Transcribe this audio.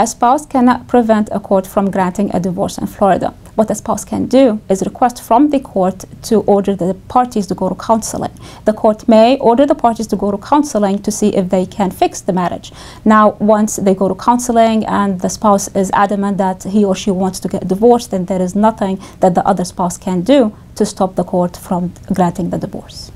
A spouse cannot prevent a court from granting a divorce in Florida. What a spouse can do is request from the court to order the parties to go to counseling. The court may order the parties to go to counseling to see if they can fix the marriage. Now, once they go to counseling and the spouse is adamant that he or she wants to get divorced, then there is nothing that the other spouse can do to stop the court from granting the divorce.